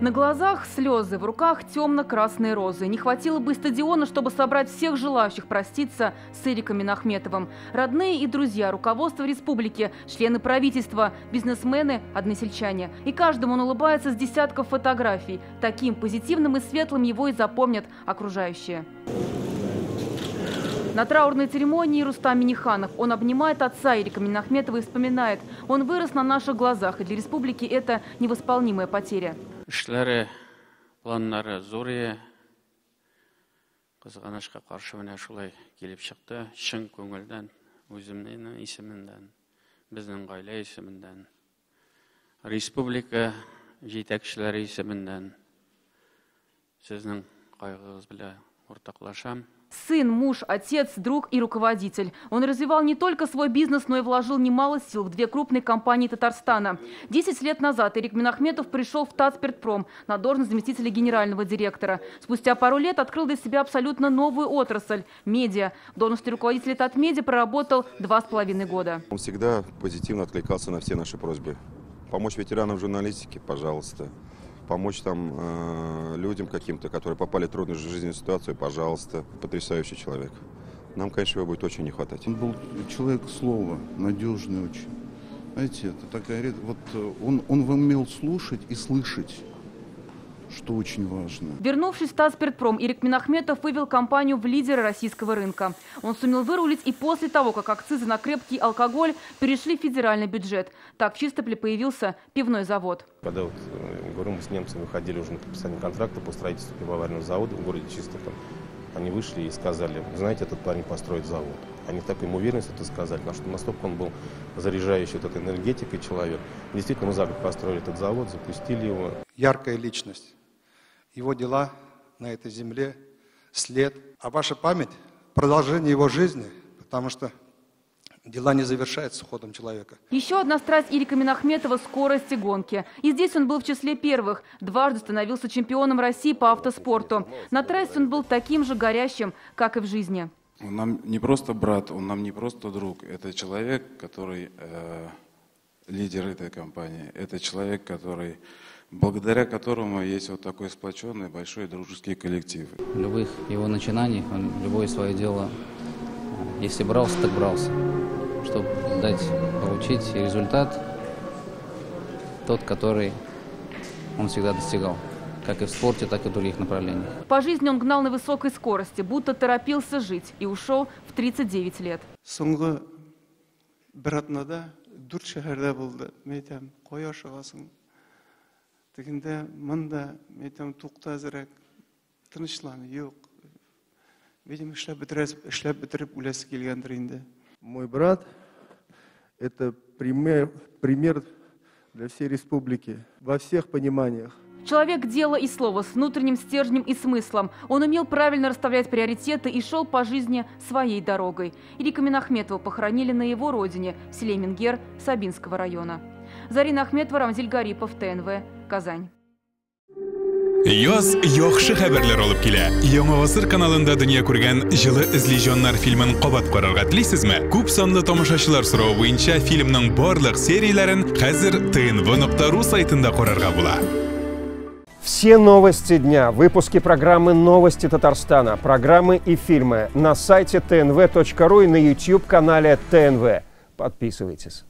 На глазах слезы, в руках темно-красные розы. Не хватило бы стадиона, чтобы собрать всех желающих проститься с Иреком Миннахметовым. Родные и друзья, руководство республики, члены правительства, бизнесмены, односельчане. И каждому он улыбается с десятков фотографий. Таким позитивным и светлым его и запомнят окружающие. На траурной церемонии Рустам Миниханов. Он обнимает отца Ирека Миннахметова и вспоминает. Он вырос на наших глазах, и для республики это невосполнимая потеря. Республика жетекшілері есімінден сіздің қайғыңыз біле ортаклашам. Сын, муж, отец, друг и руководитель. Он развивал не только свой бизнес, но и вложил немало сил в две крупные компании Татарстана. 10 лет назад Ирек Миннахметов пришел в Татспиртпром на должность заместителя генерального директора. Спустя пару лет открыл для себя абсолютно новую отрасль – медиа. В должности руководителя Татмедиа проработал 2,5 года. Он всегда позитивно откликался на все наши просьбы. Помочь ветеранам в журналистике – пожалуйста. Помочь там людям каким-то, которые попали в трудную жизненную ситуацию, пожалуйста. Потрясающий человек. Нам, конечно, его будет очень не хватать. Он был человек слова, надежный очень. Знаете, это такая... Вот он умел слушать и слышать, что очень важно. Вернувшись в Татспиртпром, Ирек Миннахметов вывел компанию в лидеры российского рынка. Он сумел вырулить и после того, как акцизы на крепкий алкоголь перешли в федеральный бюджет. Так в Чистополе появился пивной завод. Когда вот, говорю, мы с немцами выходили уже на подписание контракта по строительству пивоварного завода в городе Чистополь, они вышли и сказали, знаете, этот парень построит завод. Они в такой уверенности это сказали, потому что настолько он был заряжающий этой энергетикой человек. Действительно, мы за год построили этот завод, запустили его. Яркая личность. Его дела на этой земле, след. А ваша память – продолжение его жизни, потому что дела не завершаются ходом человека. Еще одна страсть Ирека Миннахметова – скорость и гонки. И здесь он был в числе первых. Дважды становился чемпионом России по автоспорту. На трассе он был таким же горящим, как и в жизни. Он нам не просто брат, он нам не просто друг. Это человек, который лидер этой компании. Это человек, который... благодаря которому есть вот такой сплоченный, большой дружеский коллектив. В любых его начинаниях, он любое свое дело, если брался, так брался, чтобы дать, получить результат тот, который он всегда достигал. Как и в спорте, так и в других направлениях. По жизни он гнал на высокой скорости, будто торопился жить, и ушел в 39 лет. Соңғы бір атнада, дүрт шәһәрдә болды. Мейтем, қоя шығасың. Мой брат – это пример для всей республики во всех пониманиях. Человек дела и слова с внутренним стержнем и смыслом. Он умел правильно расставлять приоритеты и шел по жизни своей дорогой. Ирека Миннахметова похоронили на его родине, в селе Менгер Сабинского района. Зарина Ахметова, Рамзиль Гарипов, ТНВ, Казань. Йоз йоқшы хабарлар алып килә. Яңа Асыр каналында дөнья күргән җылы излежоннар фильмен кабат карарга телисезме? Күп санлы тамашачылар сорау буенча фильмның барлык серияләрен хәзер tnv.ru сайтында карарга була. Все новости дня, выпуски программы «Новости Татарстана», программы и фильмы на сайте tnv.ru и на YouTube-канале ТНВ. Подписывайтесь.